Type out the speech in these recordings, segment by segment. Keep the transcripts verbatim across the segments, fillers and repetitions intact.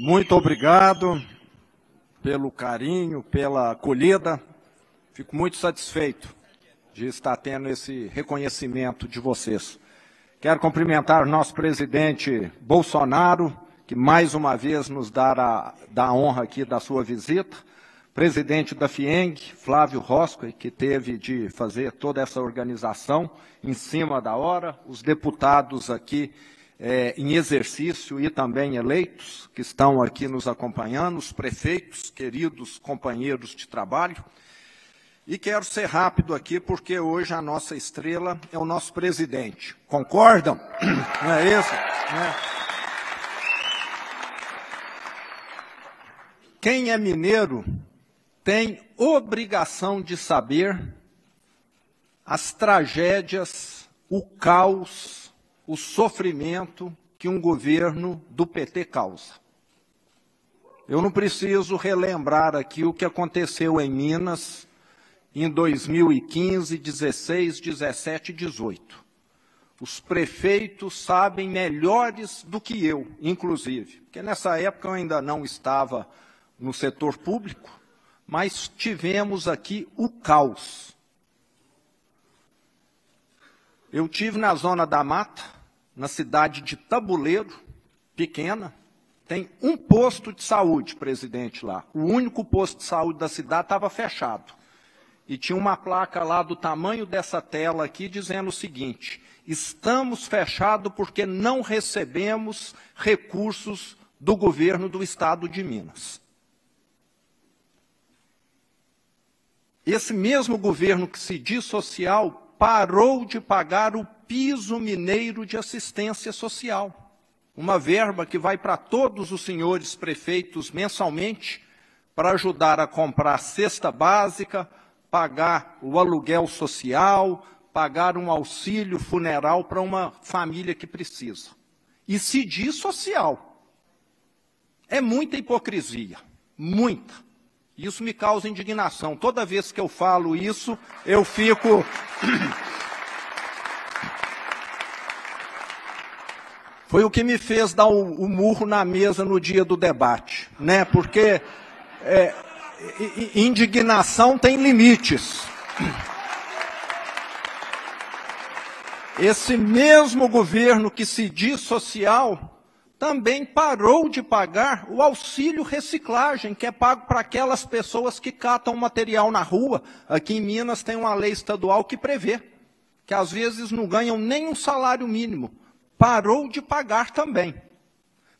Muito obrigado pelo carinho, pela acolhida. Fico muito satisfeito de estar tendo esse reconhecimento de vocês. Quero cumprimentar o nosso presidente Bolsonaro, que mais uma vez nos dará da honra aqui da sua visita. Presidente da FIENG, Flávio Rosco, que teve de fazer toda essa organização em cima da hora, os deputados aqui é, em exercício e também eleitos, que estão aqui nos acompanhando, os prefeitos, queridos companheiros de trabalho. E quero ser rápido aqui, porque hoje a nossa estrela é o nosso presidente. Concordam? Não é isso? Não é? Quem é mineiro tem obrigação de saber as tragédias, o caos, o sofrimento que um governo do P T causa. Eu não preciso relembrar aqui o que aconteceu em Minas em dois mil e quinze, dezesseis, dezessete e dezoito. Os prefeitos sabem melhores do que eu, inclusive, porque nessa época eu ainda não estava no setor público, mas tivemos aqui o caos. Eu tive na Zona da Mata, na cidade de Tabuleiro, pequena, tem um posto de saúde, presidente, lá. O único posto de saúde da cidade estava fechado. E tinha uma placa lá do tamanho dessa tela aqui, dizendo o seguinte: estamos fechados porque não recebemos recursos do governo do estado de Minas. Esse mesmo governo que se diz social parou de pagar o piso mineiro de assistência social, uma verba que vai para todos os senhores prefeitos mensalmente para ajudar a comprar cesta básica, pagar o aluguel social, pagar um auxílio funeral para uma família que precisa. E se diz social. É muita hipocrisia, muita. Isso me causa indignação. Toda vez que eu falo isso, eu fico... Foi o que me fez dar o, o murro na mesa no dia do debate, né? Porque é, indignação tem limites. Esse mesmo governo que se diz social também parou de pagar o auxílio reciclagem, que é pago para aquelas pessoas que catam material na rua. Aqui em Minas tem uma lei estadual que prevê, que às vezes não ganham nem um salário mínimo. Parou de pagar também.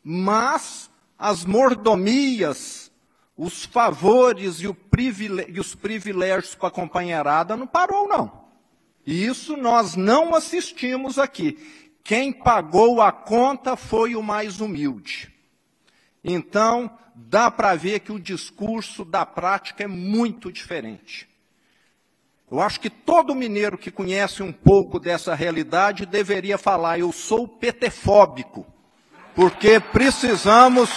Mas as mordomias, os favores e, o privilégio, e os privilégios com a companheirada não parou, não. E isso nós não assistimos aqui. Quem pagou a conta foi o mais humilde. Então, dá para ver que o discurso da prática é muito diferente. Eu acho que todo mineiro que conhece um pouco dessa realidade deveria falar: eu sou P T fóbico, porque precisamos...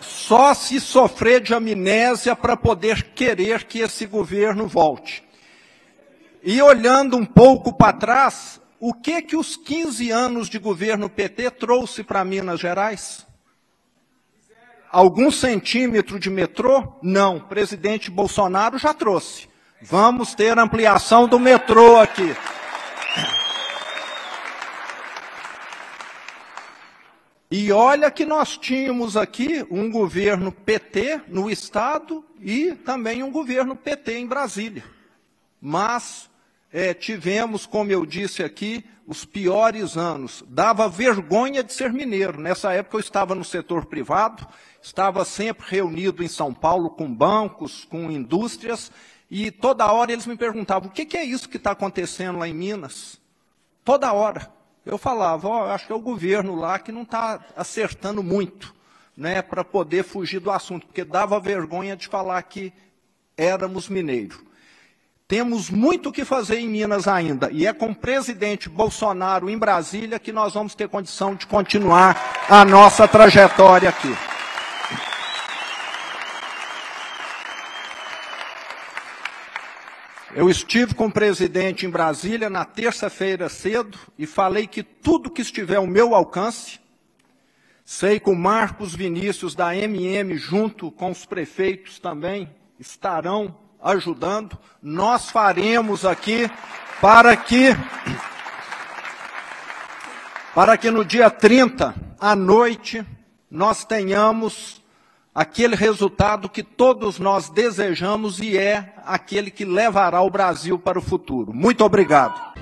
Só se sofrer de amnésia para poder querer que esse governo volte. E olhando um pouco para trás, o que que os quinze anos de governo P T trouxe para Minas Gerais? Algum centímetro de metrô? Não, o presidente Bolsonaro já trouxe. Vamos ter ampliação do metrô aqui. E olha que nós tínhamos aqui um governo P T no estado e também um governo P T em Brasília. Mas é, tivemos, como eu disse aqui, os piores anos. Dava vergonha de ser mineiro. Nessa época eu estava no setor privado, estava sempre reunido em São Paulo com bancos, com indústrias, e toda hora eles me perguntavam: o que que é isso que está acontecendo lá em Minas? Toda hora. Eu falava: ó, acho que é o governo lá que não está acertando muito, né, para poder fugir do assunto, porque dava vergonha de falar que éramos mineiros. Temos muito o que fazer em Minas ainda, e é com o presidente Bolsonaro em Brasília que nós vamos ter condição de continuar a nossa trajetória aqui. Eu estive com o presidente em Brasília na terça-feira cedo e falei que tudo que estiver ao meu alcance, sei que o Marcos Vinícius da A M M, junto com os prefeitos também, estarão ajudando. Nós faremos aqui para que, para que no dia trinta, à noite, nós tenhamos aquele resultado que todos nós desejamos e é aquele que levará o Brasil para o futuro. Muito obrigado.